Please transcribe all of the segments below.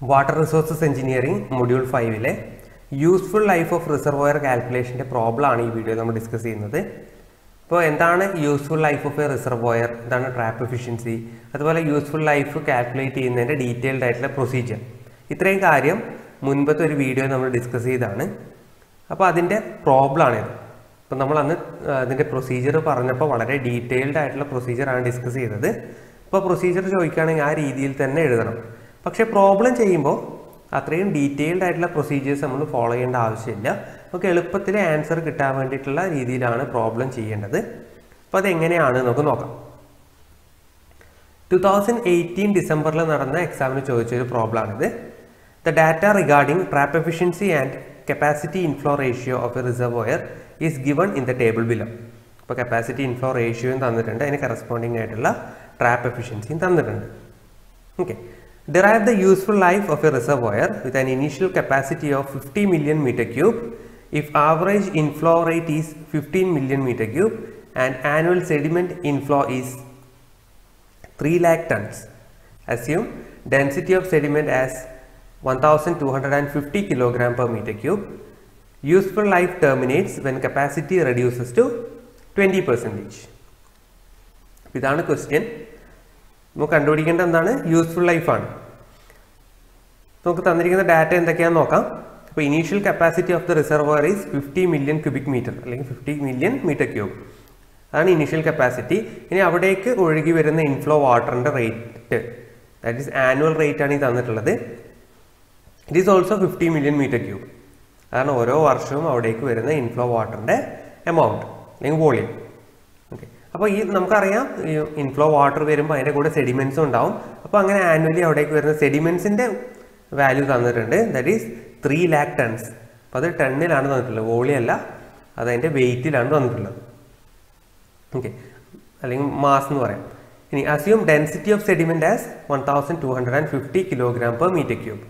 Water Resources Engineering Module 5 le Useful Life of Reservoir Calculation problem aanu ee video nammal discuss cheyyunnathu. So, what is useful life of a reservoir, trap efficiency, and useful life calculate in the detailed procedure. This is the video we discussed in the previous video. So, that is the problem. So, the procedure is detailed procedure. So, procedure is the but the problem is detailed procedures okay, look at the answer to the problem. Now, 2018 December, the exam problem. The data regarding trap efficiency and capacity inflow ratio of a reservoir is given in the table below. So, capacity inflow ratio and corresponding trap efficiency. Okay. Derive the useful life of a reservoir with an initial capacity of 50 million meter cube. If average inflow rate is 15 million meter cube and annual sediment inflow is 3 lakh tons, assume density of sediment as 1250 kilogram per meter cube. Useful life terminates when capacity reduces to 20%. This is the question. We have useful life. So, the data is the so, initial capacity of the reservoir is 50 million cubic meter, like 50 million meter cube. That is initial capacity. Now, we have the inflow water rate. That is annual rate. It is also 50 million meter cube. That is the inflow water amount, like volume. Okay. So, we have inflow water sediments. So, annually, we have sediments value. That is 3 lakh tons. That is ton weight. Okay. Mass. Assume density of sediment as 1250 kg per meter cube.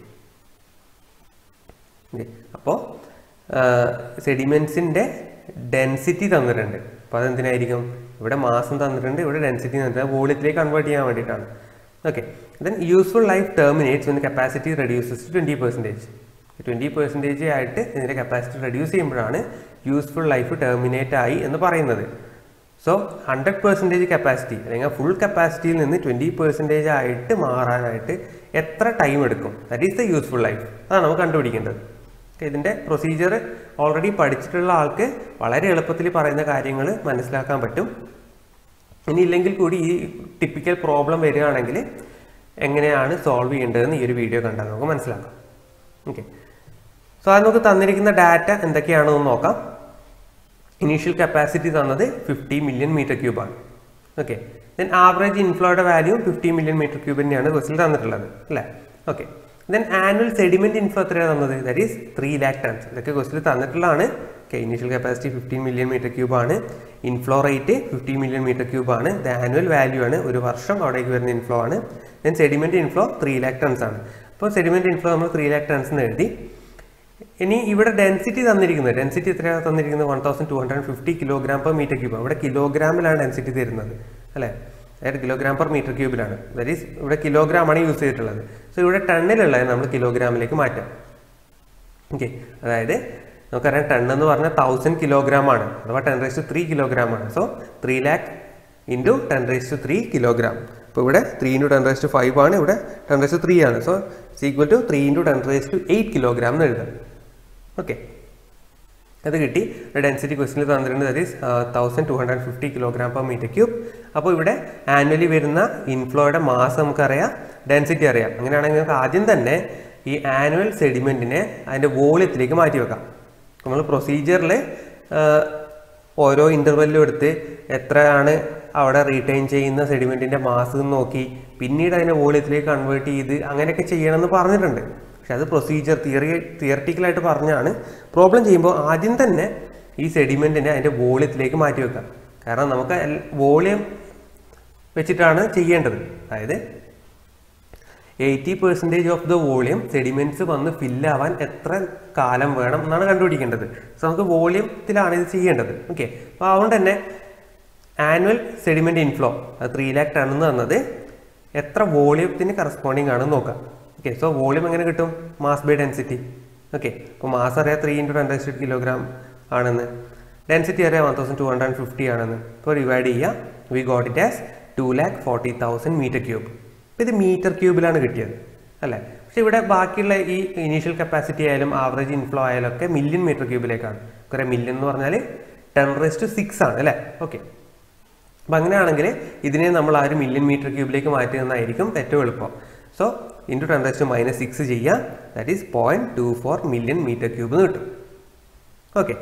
Okay. So, sediments in density. Mass density convert. Okay. Then useful life terminates when the capacity reduces to 20%. 20% आयट्टे capacity reduce useful life terminate I. So 100% capacity full capacity 20% आयट्टे Maran time एड़कों. That is the useful life. The procedure already पढ़ी typical problem solve. Okay. So, I will tell you the data and the data. Initial capacity is 50 million meter cube. Okay. Then average inflow value 50 million meter cube. Okay. Then annual sediment inflow that is 3 lakh tons. Okay. Initial capacity 15 million meter cube. Inflow rate 50 million meter cube. The annual value is 1 inflow. Then sediment inflow 3 lakh tons. So, sediment inflow is 3 lakh tons. Now, density is 1250 kg per meter cube. Here, kilogram density is kilogram per meter cube. That is, here kilogram is used. So, here ton is not kilogram. Okay. That is, ton is 1000 kg. That is 10 raised to 3 kg. So, 3 lakh into 10 raised to 3 kg. So, 3 into 10 raised to 5 and 10 raised to 3 is so, equal to 3 into 10 raised to 8 kg. Okay. That is the density question that is 1250 kg per meter cube. So, here annually inflow mass density area. This annual sediment is the procedure interval. Retain the sediment in the mass and noki, pinna in a volatile convert the Anganacayan and the Parnatande. As a procedure theoretical at Parnana, problem chamber Adintane is sediment in a volatile lake matioca. Karanamaka volume Vechitana Chiandre. Either 80% of the volume sediments on the fillavan etra column verna, none can do it again. Some of the volume till another Chiandre. Okay, found an annual sediment inflow 3 lakh ton is corresponding to Okay, so volume engane kittum mass by density. Okay, so mass area 3 × 10⁻⁴ kg aanannu, density area 1250 aanannu. So divide cheya, we got it as 2,40,000 meter cube. Idu meter cube ilana kittiyathu alle. So ivide baakiyulla ee initial capacity ayalum average inflow ayalukke million meter cube ilekkaanu. Kore million nu parnal 10⁶ aanu alle. Okay. Appo angane aanengile idine nammal aa million meter cube ilekku maattunnayirikkum ettu eluppa. So into 10⁻⁻6 cheya, that is 0.24 million meter cube nu kittu. Okay.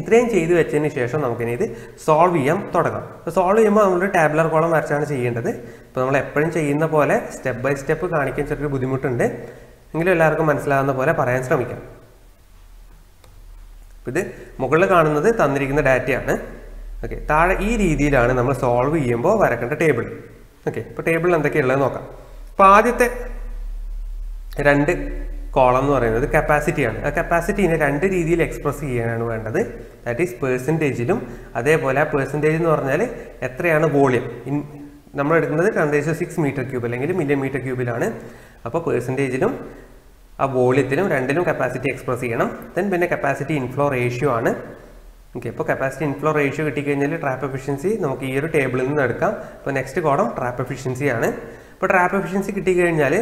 ഇത്രയും ചെയ്തു വെച്ചതിന് ശേഷം നമുക്ക് ഇനി ഇത് solve ചെയ്യാൻ തുടങ്ങാം. അപ്പോൾ സോൾവ് ചെയ്യുമ്പോൾ നമ്മൾ ടാബുലാർ കോളം വരച്ചാണ് ചെയ്യേണ്ടത്. അപ്പോൾ നമ്മൾ എപ്പോഴും ചെയ്യുന്ന പോലെ സ്റ്റെപ്പ് ബൈ സ്റ്റെപ്പ് കാണിക്കാൻ ചെറിയൊരു ബുദ്ധിമുട്ടുണ്ട്. എങ്കിലും എല്ലാവർക്കും മനസ്സിലാകുന്ന പോലെ പറയാൻ ശ്രമിക്കാം. ഇത് മുകളിൽ കാണുന്നത് തന്നിരിക്കുന്ന ഡാറ്റയാണ്. ഓക്കെ, താഴെ ഈ രീതിയിലാണ് നമ്മൾ സോൾവ് ചെയ്യുമ്പോൾ വരക്കേണ്ട ടേബിൾ. ഓക്കെ, ഇപ്പോൾ ടേബിളിൽ എന്തൊക്കെയുള്ളത് നോക്കാം. അപ്പോൾ ആദ്യത്തെ രണ്ട് കോളം എന്ന് പറയുന്നത് കപ്പാസിറ്റിയാണ്. ആ കപ്പാസിറ്റിനെ രണ്ട് രീതിയിൽ എക്സ്പ്രസ് ചെയ്യാനാണ് വേണ്ടത്. ദാറ്റ് ഈസ് പേഴ്സൻറ്റേജിലും അതേപോലെ ആ പേഴ്സൻറ്റേജ് എന്ന് പറഞ്ഞാൽ എത്രയാണ് വോളിയം. നമ്മൾ എടുക്കുന്നത് 10⁻⁶ മീറ്റർ ക്യൂബ് അല്ലെങ്കിൽ മില്യൺ മീറ്റർ ക്യൂബിലാണ്. അപ്പോൾ പേഴ്സൻറ്റേജിലും ആ വോളിയത്തിലും രണ്ടിലും കപ്പാസിറ്റി എക്സ്പ്രസ് ചെയ്യണം. പിന്നെ കപ്പാസിറ്റി ഇൻഫ്ലോ റേഷ്യോ ആണ്. ഓക്കെ, അപ്പോൾ കപ്പാസിറ്റി ഇൻഫ്ലോ റേഷ്യോ കിട്ടിക്കഴിഞ്ഞാൽ ട്രാപ്പ് എഫിഷ്യൻസി നമുക്ക് ഈ ഒരു ടേബിളിൽ നിന്ന് എടുക്കാം. അപ്പോൾ നെക്സ്റ്റ് കോളം ട്രാപ്പ് എഫിഷ്യൻസിയാണ്. അപ്പോൾ ട്രാപ്പ് എഫിഷ്യൻസി കിട്ടിക്കഴിഞ്ഞാൽ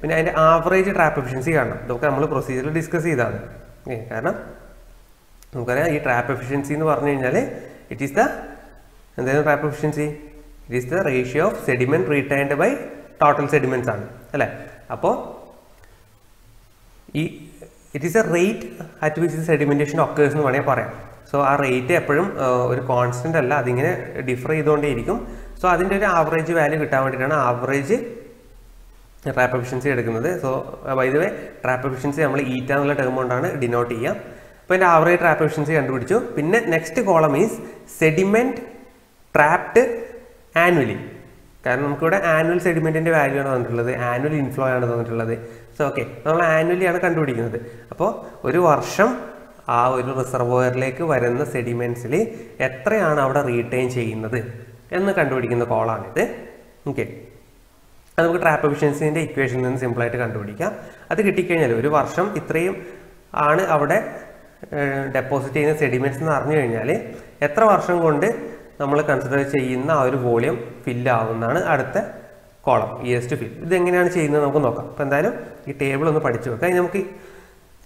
പിന്നെ അതിൻ്റെ ആവറേജ് ട്രാപ്പ് എഫിഷ്യൻസി കാണണം. ഇതൊക്കെ നമ്മൾ പ്രൊസീജിയറിൽ ഡിസ്കസ് ചെയ്താണ്. കാരണം നമുക്കറിയാം ഈ ട്രാപ്പ് എഫിഷ്യൻസി എന്ന് പറഞ്ഞു കഴിഞ്ഞാൽ ഇറ്റ് ഈസ് ദ എന്തായാലും trap efficiency it is the ratio of sediment retained by total sediments ആണ് അല്ലേ. അപ്പോൾ ഈ it is a rate at which the sedimentation occurs എന്ന് വേണമെങ്കിൽ പറയാം. സോ ആ റേറ്റ് എപ്പോഴും ഒരു കോൺസ്റ്റൻ്റ് അല്ല, അതിങ്ങനെ ഡിഫർ ചെയ്തുകൊണ്ടേയിരിക്കും. സോ അതിൻ്റെ ഒരു ആവറേജ് വാല്യൂ കിട്ടാൻ വേണ്ടിയിട്ടാണ് ആവറേജ് ട്രാപ്പ് എഫിഷ്യൻസി എടുക്കുന്നത്. So by the way trap efficiency നമ്മൾ ഈറ്റ എന്നുള്ള ടേം കൊണ്ടാണ് ഡിനോട്ട് ചെയ്യുക. അപ്പോൾ അതിൻ്റെ ആവറേജ് ട്രാപ്പ് എഫിഷ്യൻസി കണ്ടുപിടിച്ചു. പിന്നെ next column is sediment trapped annually. കാരണം നമുക്കിവിടെ ആനുവൽ സെഡിമെൻറ്റിൻ്റെ വാല്യൂ ആണ് തന്നിട്ടുള്ളത്, ആനുവൽ ഇൻഫ്ലോ ആണ് തന്നിട്ടുള്ളത്. സോ ഓക്കെ, നമ്മൾ ആനുവലിയാണ് കണ്ടുപിടിക്കുന്നത്. അപ്പോൾ ഒരു വർഷം ആ ഒരു റിസർവോയറിലേക്ക് വരുന്ന സെഡിമെൻറ്റ്സിൽ എത്രയാണ് അവിടെ റീറ്റെയിൻ ചെയ്യുന്നത് എന്ന് കണ്ടുപിടിക്കുന്ന കോളാണിത്. ഓക്കെ, അത് നമുക്ക് ട്രാപ്പ് എഫിഷ്യൻസിൻ്റെ ഇക്വേഷനിൽ നിന്ന് സിമ്പിളായിട്ട് കണ്ടുപിടിക്കാം. അത് കിട്ടിക്കഴിഞ്ഞാൽ ഒരു വർഷം ഇത്രയും ആണ് അവിടെ ഡെപ്പോസിറ്റ് ചെയ്യുന്ന സെഡിമെൻറ്റ്സ് എന്ന് അറിഞ്ഞു കഴിഞ്ഞാൽ എത്ര വർഷം കൊണ്ട് നമ്മൾ കൺസിഡർ ചെയ്യുന്ന ആ ഒരു വോളിയം ഫില്ലാവുന്നതാണ് അടുത്ത കോളം, ഇയേഴ്സ് ടു ഫിൽ. ഇതെങ്ങനെയാണ് ചെയ്യുന്നത് നമുക്ക് നോക്കാം. അപ്പോൾ എന്തായാലും ഈ ടേബിൾ ഒന്ന് പഠിച്ചു വെക്കാം, ഇനി നമുക്ക്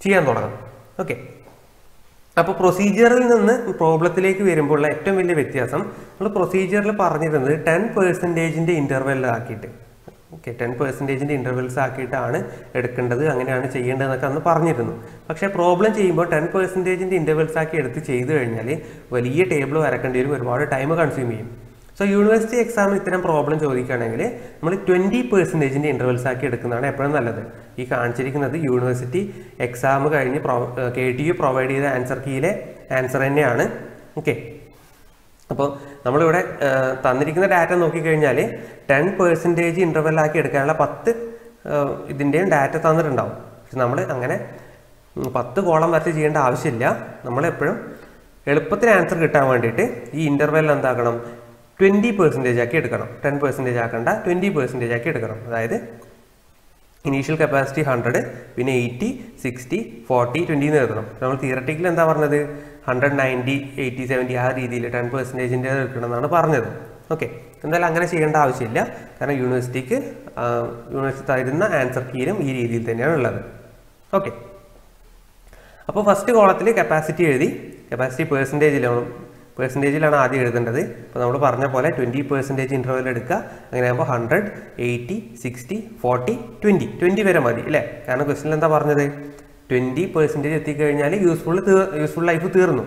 ചെയ്യാൻ തുടങ്ങാം. ഓക്കെ, അപ്പോൾ പ്രൊസീജിയറിൽ നിന്ന് പ്രോബ്ലത്തിലേക്ക് വരുമ്പോഴുള്ള ഏറ്റവും വലിയ വ്യത്യാസം നമ്മൾ പ്രൊസീജിയറിൽ പറഞ്ഞിരുന്നത് 10%ൻ്റെ ഇൻ്റർവെല്ലാക്കിയിട്ട്. ഓക്കെ, 10%ൻ്റെ ഇൻ്റർവെൽസ് ആക്കിയിട്ടാണ് എടുക്കേണ്ടത്, അങ്ങനെയാണ് ചെയ്യേണ്ടതെന്നൊക്കെ അന്ന് പറഞ്ഞിരുന്നു. പക്ഷേ പ്രോബ്ലം ചെയ്യുമ്പോൾ 10%ൻ്റെ ഇൻ്റർവെൽസ് ആക്കി എടുത്ത് ചെയ്തു കഴിഞ്ഞാൽ വലിയ ടേബിൾ വരക്കേണ്ടി വരും, ഒരുപാട് ടൈം കൺസ്യൂം ചെയ്യും. സോ യൂണിവേഴ്സിറ്റി എക്സാമിൽ ഇത്തരം പ്രോബ്ലം ചോദിക്കുകയാണെങ്കിൽ നമ്മൾ 20%ൻ്റെ ഇൻ്റർവെൽസ് ആക്കി എടുക്കുന്നതാണ് എപ്പോഴും നല്ലത്. ഈ കാണിച്ചിരിക്കുന്നത് യൂണിവേഴ്സിറ്റി എക്സാം കഴിഞ്ഞ് KTU പ്രൊവൈഡ് ചെയ്ത ആൻസർ കീയിലെ ആൻസർ തന്നെയാണ്. ഓക്കെ, അപ്പോൾ നമ്മളിവിടെ തന്നിരിക്കുന്ന ഡാറ്റ നോക്കിക്കഴിഞ്ഞാൽ 10% ഇൻ്റർവെല്ലാക്കി എടുക്കാനുള്ള 10 ഇതിൻ്റെയും ഡാറ്റ തന്നിട്ടുണ്ടാവും. പക്ഷെ നമ്മൾ അങ്ങനെ 10 കോളം വരച്ച് ചെയ്യേണ്ട ആവശ്യമില്ല. നമ്മളെപ്പോഴും എളുപ്പത്തിന് ആൻസർ കിട്ടാൻ വേണ്ടിയിട്ട് ഈ ഇൻ്റർവെൽ എന്താക്കണം, 20% ആക്കി എടുക്കണം. 10% ആക്കണ്ട, 20% ആക്കി എടുക്കണം. അതായത് ഇനീഷ്യൽ കപ്പാസിറ്റി 100, പിന്നെ 80, 60, 40, 20 എന്ന് എഴുതണം. നമ്മൾ തിയററ്റിക്കൽ എന്താ പറഞ്ഞത്, 100, 90, 80, 70 ആ രീതിയിൽ 10%ൻ്റെ എടുക്കണം എന്നാണ് പറഞ്ഞത്. ഓക്കെ, എന്തായാലും അങ്ങനെ ചെയ്യേണ്ട ആവശ്യമില്ല, കാരണം യൂണിവേഴ്സിറ്റി തരുന്ന ആൻസർ കീയും ഈ രീതിയിൽ തന്നെയാണ് ഉള്ളത്. ഓക്കെ, അപ്പോൾ ഫസ്റ്റ് കോളത്തിൽ കപ്പാസിറ്റി എഴുതി. കപ്പാസിറ്റി പേഴ്സൻറ്റേജിലാണ് ആദ്യം എഴുതേണ്ടത്. അപ്പോൾ നമ്മൾ പറഞ്ഞ പോലെ 20% ഇൻ്റർവെൽ എടുക്കുക. അങ്ങനെയാകുമ്പോൾ 100, 80, 60, 40, 20 വരെ മതി അല്ലേ. കാരണം ക്വസ്റ്റ്യൻ എന്താ പറഞ്ഞത്, 20% എത്തിക്കഴിഞ്ഞാൽ യൂസ്ഫുൾ ലൈഫ് തീർന്നു.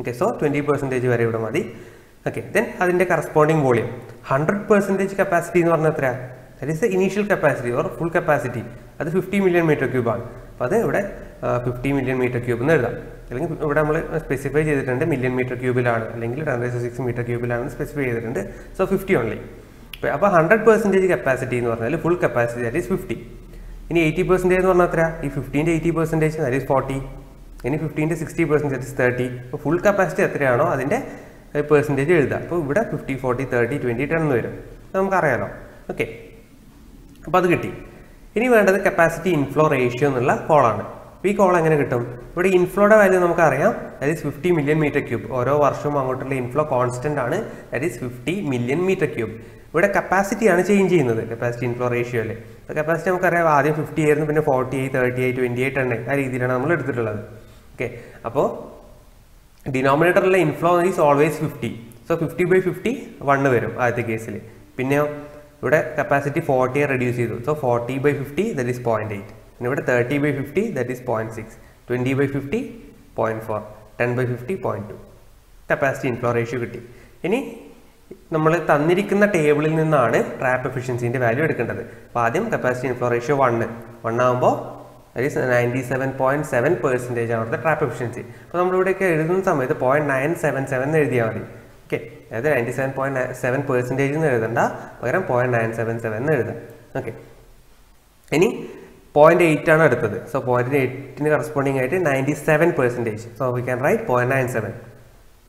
ഓക്കെ, സോ 20% വരെ ഇവിടെ മതി. ഓക്കെ, ദെൻ അതിൻ്റെ കറസ്പോണ്ടിങ് വോളിയം 100% കപ്പാസിറ്റി എന്ന് പറഞ്ഞാൽ എത്രയാണ്, that is initial capacity or full capacity. അത് 50 million മീറ്റർ ക്യൂബാണ്. അപ്പോൾ അത് ഇവിടെ 50 million മീറ്റർ ക്യൂബ് എന്ന് എഴുതാം. അല്ലെങ്കിൽ ഇവിടെ നമ്മൾ സ്പെസിഫൈ ചെയ്തിട്ടുണ്ട് മില്യൺ മീറ്റർ ക്യൂബിലാണ്, അല്ലെങ്കിൽ 10⁻⁶ മീറ്റർ ക്യൂബിലാണ് സ്പെസിഫൈ ചെയ്തിട്ടുണ്ട്. So 50 only. അപ്പോൾ 100% കപ്പാസിറ്റി എന്ന് പറഞ്ഞാൽ ഫുൾ കപ്പാസിറ്റി, ദാറ്റ് ഈസ് 50. ഇനി 80% എന്ന് പറഞ്ഞാൽ എത്രയാണ്, ഈ 50ൻ്റെ 80%, ദാറ്റ് ഈസ് 40. ഇനി 50ൻ്റെ 60%, ദാറ്റ് ഈസ് 30. അപ്പോൾ ഫുൾ കപ്പാസിറ്റി എത്രയാണോ അതിൻ്റെ പെർസെൻറ്റേജ് എഴുതുക. അപ്പോൾ ഇവിടെ 50, 40, 30, 20, 10 വരും, നമുക്കറിയാലോ. ഓക്കെ, അപ്പോൾ അത് കിട്ടി. ഇനി വേണ്ടത് capacity inflow ratio എന്നുള്ള കോൾ ആണ്. ഈ കോൾ എങ്ങനെ കിട്ടും? ഇവിടെ ഇൻഫ്ലോയുടെ വാല്യൂ നമുക്ക് അറിയാം. That is 50 million metre cube. ഓരോ വർഷവും അങ്ങോട്ടുള്ള ഇൻഫ്ലോ കോൺസ്റ്റന്റ് ആണ്. That is 50 million metre cube. ഇവിടെ capacity ആണ് ചേഞ്ച് ചെയ്യുന്നത്, capacity inflow ratio ല്. കപ്പാസിറ്റി നമുക്കറിയാം ആദ്യം 50 ആയിരുന്നു, പിന്നെ 48, 38, 28 ആണ്. ആ രീതിയിലാണ് നമ്മൾ എടുത്തിട്ടുള്ളത്. ഓക്കെ, അപ്പോൾ ഡിനോമിനേറ്ററിലെ ഇൻഫ്ലോ ഈസ് ഓൾവേസ് 50. സോ 50/50 1 വരും ആദ്യത്തെ കേസിൽ. പിന്നെ ഇവിടെ കപ്പാസിറ്റി 40 റെഡ്യൂസ് ചെയ്തു. So 40/50 that is 0.8. പിന്നെ ഇവിടെ 30/50 that is 0.6. 20/50 0.4. 10/50 0.2. Capacity inflow ratio കിട്ടി. ഇനി നമ്മൾ തന്നിരിക്കുന്ന ടേബിളിൽ നിന്നാണ് ട്രാപ്പ് എഫിഷ്യൻസിൻ്റെ വാല്യൂ എടുക്കേണ്ടത്. അപ്പോൾ ആദ്യം കപ്പാസിറ്റി ഇൻഫ്ലോ റേഷ്യോ 1 ആകുമ്പോൾ ദാറ്റ് ഈസ് 97.7% ആണ് അവിടുത്തെ ട്രാപ്പ് എഫിഷ്യൻസി. അപ്പോൾ നമ്മളിവിടെയൊക്കെ എഴുതുന്ന സമയത്ത് 0.977 എന്ന് എഴുതിയാൽ മതി. ഓക്കെ, അതായത് 97.7% എന്ന് എഴുതണ്ട, പകരം 0.977 എന്ന് എഴുതാം. ഓക്കെ, ഇനി 0.8 ആണ് അടുത്തത്. സോ 0.8ന് കറസ്പോണ്ടിങ് ആയിട്ട് 97%. So we can write 0.97.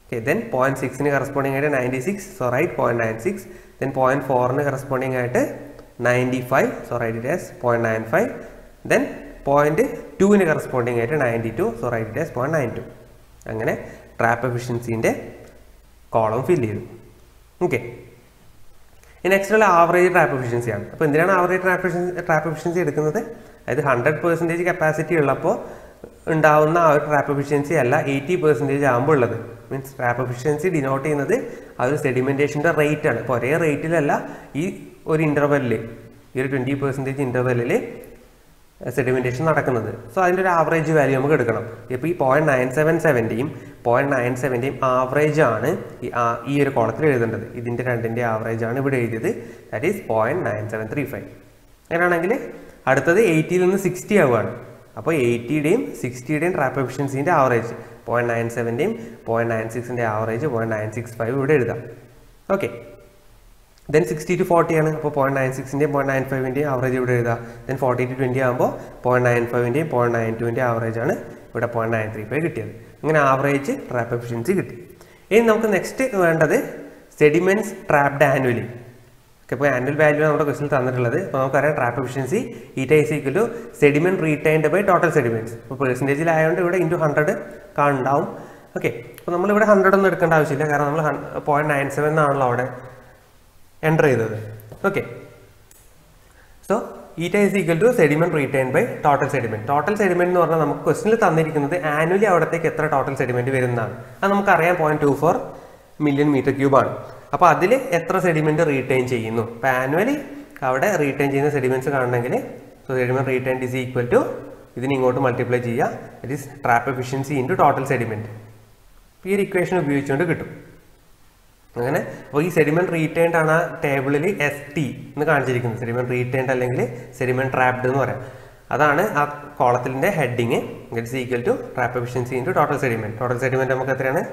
Okay, then 0.6 corresponding at 96, so write 0.96. Then 0.4 corresponding at 95, so write it as 0.95. Then 0.2 corresponding at 92, so write it as 0.92. Angane trap efficiency in the column fill here. Okay. In next average trap efficiency. So in the average trap efficiency, it is 100% capacity. ഉണ്ടാവുന്ന ആ ഒരു trap efficiency അല്ല 80% ആകുമ്പോൾ ഉള്ളത്. Means trap efficiency denote ചെയ്യുന്നത് ആ ഒരു സെഡിമെൻറ്റേഷൻ്റെ rate ആണ്. ഇപ്പോൾ ഒരേ റേറ്റിലല്ല ഈ ഒരു ഇൻ്റർവെല്ലിൽ, ഈ ഒരു 20% ഇൻ്റർവെല്ലിൽ സെഡിമെൻറ്റേഷൻ നടക്കുന്നത്. സോ അതിൻ്റെ ഒരു ആവറേജ് വാല്യൂ നമുക്ക് എടുക്കണം. ഇപ്പോൾ ഈ 0.977യും 0.97യും ആവറേജാണ് ഈ ഒരു കോളത്തിൽ എഴുതേണ്ടത്. ഇതിൻ്റെ രണ്ടിൻ്റെ ആവറേജാണ് ഇവിടെ എഴുതിയത്. That is 0.9735. അങ്ങനെയാണെങ്കിൽ അടുത്തത് 80ൽ നിന്ന് 60 ആവുകയാണ്. അപ്പോൾ 80യുടെയും 60യുടെയും ട്രാപ്പ് എഫിഷ്യൻസിൻ്റെ ആവറേജ് 0.97ൻ്റെയും 0.96ൻ്റെ ആവറേജ് 0.965 ഇവിടെ എഴുതാം. ഓക്കെ, ദെൻ 60 to 40 ആണ്. അപ്പോൾ 0.96ൻ്റെയും 0.95ൻ്റെയും ആവറേജ് ഇവിടെ എഴുതാം. ദെൻ 40 to 20 ആകുമ്പോൾ 0.95ൻ്റെയും 0.92ൻ്റെ ആവറേജാണ് ഇവിടെ 0.935 കിട്ടിയത്. അങ്ങനെ ആവറേജ് ട്രാപ്പ് എഫിഷ്യൻസി കിട്ടി. ഇനി നമുക്ക് നെക്സ്റ്റ് വേണ്ടത് സെഡിമെൻറ്റ്സ് ട്രാപ്ഡ് ആനുവലി. ഇപ്പോൾ ആനുവൽ വാല്യൂ നമ്മുടെ ക്വസ്റ്റിൽ തന്നിട്ടുള്ളത്. അപ്പോൾ നമുക്കറിയാം ട്രാപ്പ് എഫിഷ്യൻസി ഈറ്റ is equal to sediment retained by total sediments. ഇപ്പോൾ പെർസെൻറ്റേജിലായതുകൊണ്ട് ഇവിടെ ഇൻറ്റു 100 കാണുണ്ടാവും. ഓക്കെ, അപ്പോൾ നമ്മളിവിടെ 100 ഒന്നും എടുക്കേണ്ട ആവശ്യമില്ല, കാരണം നമ്മൾ 0.97 എന്നാണല്ലോ അവിടെ എൻ്റർ ചെയ്തത്. ഓക്കെ, സോ ഈറ്റ is equal to sediment retained by total sediment. Total sediment എന്ന് പറഞ്ഞാൽ നമുക്ക് ക്വസ്റ്റിൽ തന്നിരിക്കുന്നത് ആനുവലി അവിടത്തേക്ക് എത്ര ടോട്ടൽ സെഡിമെന്റ് വരുന്നതാണ്. അത് നമുക്കറിയാം 0.24 മില്യൺ മീറ്റർ ക്യൂബാണ്. അപ്പോൾ അതിൽ എത്ര സെഡിമെൻറ്റ് റീറ്റെയിൻ ചെയ്യുന്നു. അപ്പോൾ ആനുവലി അവിടെ റീറ്റെയിൻ ചെയ്യുന്ന സെഡിമെൻറ്റ്സ് കാണണമെങ്കിൽ so sediment retain is equal to ഇതിന് ഇങ്ങോട്ട് മൾട്ടിപ്ലൈ ചെയ്യുക. That is trap efficiency into total sediment. ഈ ഒരു ഇക്വേഷൻ ഉപയോഗിച്ചുകൊണ്ട് കിട്ടും. അങ്ങനെ അപ്പോൾ ഈ സെഡിമെൻറ്റ് റീറ്റെയിൻഡ് ആണ് ആ ടേബിളിൽ ST എന്ന് കാണിച്ചിരിക്കുന്നത്. സെഡിമെൻറ്റ് റീറ്റെയിൻഡ് അല്ലെങ്കിൽ സെഡിമെൻറ്റ് ട്രാപ്ഡ് എന്ന് പറയാം. അതാണ് ആ കോളത്തിൻ്റെ heading. That is equal to trap efficiency into total sediment. Total sediment നമുക്ക് എത്രയാണ്?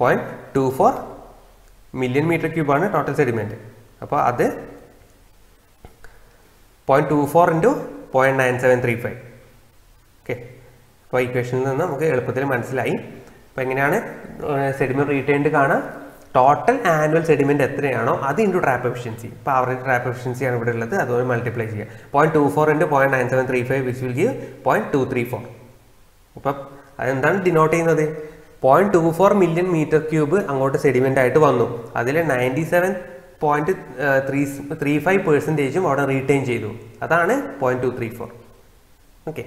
0.24 മില്യൺ മീറ്റർ ക്യൂബാണ് ടോട്ടൽ സെഡിമെൻറ്റ്. അപ്പോൾ അത് 0.24 into 0.9735. ഓക്കെ, അപ്പോൾ ഇക്വേഷനിൽ നിന്ന് നമുക്ക് എളുപ്പത്തിൽ മനസ്സിലായി. അപ്പോൾ എങ്ങനെയാണ് സെഡിമെൻറ്റ് റീറ്റെയിൻഡ് കാണാം? ടോട്ടൽ ആനുവൽ സെഡിമെൻറ്റ് എത്രയാണോ അത് ഇൻറ്റു ട്രാപ്പ് എഫിഷ്യൻസി. ഇപ്പോൾ ആവറേജ് ട്രാപ്പ് എഫിഷ്യൻസിയാണ് ഇവിടെ ഉള്ളത്, അതുപോലെ മൾട്ടിപ്ലൈ ചെയ്യുക. 0.24 into 0.9735 വിച്ച് വിൽ ഗീവ് 0.234. അപ്പം അതെന്താണ് ഡിനോട്ട് ചെയ്യുന്നത്? 0.24 മില്യൺ മീറ്റർ ക്യൂബ് അങ്ങോട്ട് സെഡിമെൻ്റ് ആയിട്ട് വന്നു. അതിൽ 97.35% അവിടെ റീറ്റെയിൻ ചെയ്തു. അതാണ് 0.234. ഓക്കെ,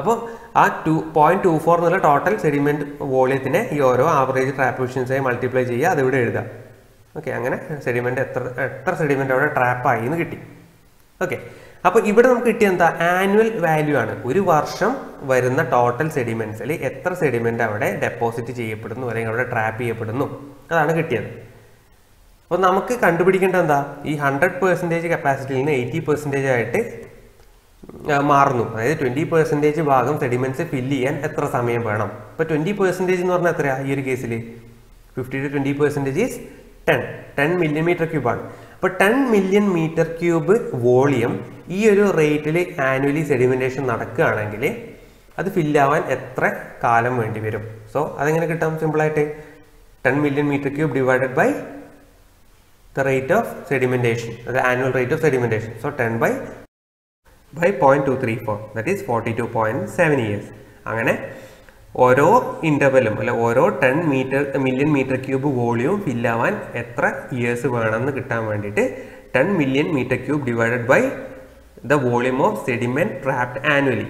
അപ്പോൾ ആ 0.24 എന്നുള്ള ടോട്ടൽ സെഡിമെൻറ്റ് വോളിയത്തിനെ ഈ ഓരോ ആവറേജ് ട്രാപ്പ് എഫിഷ്യൻസിയായി മൾട്ടിപ്ലൈ ചെയ്യുക, അതിവിടെ എഴുതാം. ഓക്കെ, അങ്ങനെ സെഡിമെൻ്റ് എത്ര സെഡിമെൻ്റ് അവിടെ ട്രാപ്പായി എന്ന് കിട്ടി. ഓക്കെ, അപ്പോൾ ഇവിടെ നമുക്ക് കിട്ടിയ എന്താ? ആനുവൽ വാല്യൂ ആണ്. ഒരു വർഷം വരുന്ന ടോട്ടൽ സെഡിമെൻറ്റ്സിൽ എത്ര സെഡിമെൻ്റ് അവിടെ ഡെപ്പോസിറ്റ് ചെയ്യപ്പെടുന്നു അല്ലെങ്കിൽ അവിടെ ട്രാപ്പ് ചെയ്യപ്പെടുന്നു, അതാണ് കിട്ടിയത്. അപ്പോൾ നമുക്ക് കണ്ടുപിടിക്കേണ്ടത് എന്താ? ഈ 100% കപ്പാസിറ്റിയിൽ നിന്ന് 80% ആയിട്ട് മാറുന്നു. അതായത് 20% ഭാഗം സെഡിമെൻറ്റ്സ് ഫില്ല് ചെയ്യാൻ എത്ര സമയം വേണം? അപ്പോൾ 20% എന്ന് പറഞ്ഞാൽ എത്രയാണ് ഈ ഒരു കേസിൽ? 50 to 20% ഈസ് 10 മില്യൺ മീറ്റർ ക്യൂബാണ്. അപ്പോൾ 10 മില്യൺ മീറ്റർ ക്യൂബ് വോളിയം ഈ ഒരു റേറ്റിൽ ആനുവലി സെഡിമെൻറ്റേഷൻ നടക്കുകയാണെങ്കിൽ അത് ഫില്ലാവാൻ എത്ര കാലം വേണ്ടി വരും? സോ അതെങ്ങനെ കിട്ടാം? സിമ്പിളായിട്ട് 10 million metre cube divided by the rate of sedimentation, the annual rate of sedimentation. So 10 by 0.234, that is 42.7 years. Angane oro interval, oro 10 million meter cube volume fill avan etra years verannu kittan vendite 10 million meter cube divided by the volume of sediment trapped annually.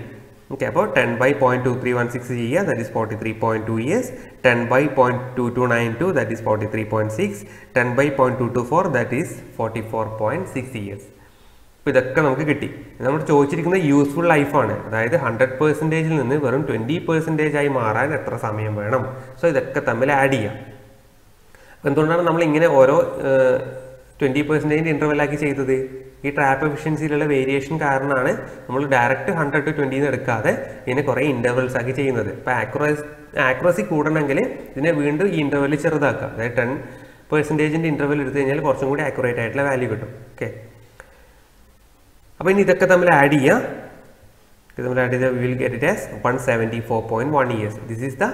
Okay, about 10 by 0.2316 years, that is 43.2 years, 10 by 0.2292, that is 43.6, 10 by 0.224, that is 44.6 years. ഇതൊക്കെ നമുക്ക് കിട്ടി. നമ്മൾ ചോദിച്ചിരിക്കുന്നത് useful ലൈഫാണ്, അതായത് 100%-ൽ നിന്ന് വെറും 20% ആയി മാറാൻ എത്ര സമയം വേണം. സോ ഇതൊക്കെ തമ്മിൽ ആഡ് ചെയ്യാം. അപ്പോൾ എന്തുകൊണ്ടാണ് നമ്മൾ ഇങ്ങനെ ഓരോ 20% ഇന്റർവെൽ ആക്കി ചെയ്തത്? ഈ ട്രാപ്പ് എഫിഷ്യൻസിയിലുള്ള വേരിയേഷൻ കാരണമാണ് നമ്മൾ ഡയറക്റ്റ് 100 to 20 എന്ന് എടുക്കാതെ ഇതിനെ കുറേ ഇന്റർവെൽസ് ആക്കി ചെയ്യുന്നത്. അപ്പോൾ ആക്യുറസി കൂടണമെങ്കിൽ ഇതിനെ വീണ്ടും ഈ ഇന്റർവെൽ ചെറുതാക്കുക. അതായത് 10%-ന്റെ ഇന്റർവെൽ എടുത്തു കഴിഞ്ഞാൽ കുറച്ചും കൂടി ആക്യുറേറ്റ് ആയിട്ടുള്ള വാല്യൂ കിട്ടും. ഓക്കെ, അപ്പോൾ ഇനി ഇതൊക്കെ തമ്മിൽ ആഡ് ചെയ്യുക. ഇത് നമ്മൾ ആഡ് ചെയ്താൽ we will get it as 174.1 years. This is the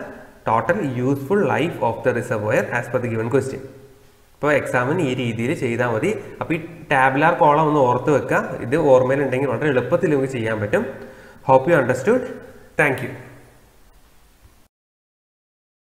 total useful life of the reservoir as per the given question. അപ്പോൾ എക്സാമിന് ഈ രീതിയിൽ ചെയ്താൽ മതി. അപ്പോൾ ഈ ടാബുലാർ കോളം ഒന്ന് ഓർത്ത് വെക്കുക. ഇത് ഓർമ്മയിലുണ്ടെങ്കിൽ വളരെ എളുപ്പത്തിൽ നമുക്ക് ചെയ്യാൻ പറ്റും. Hope you understood. Thank U.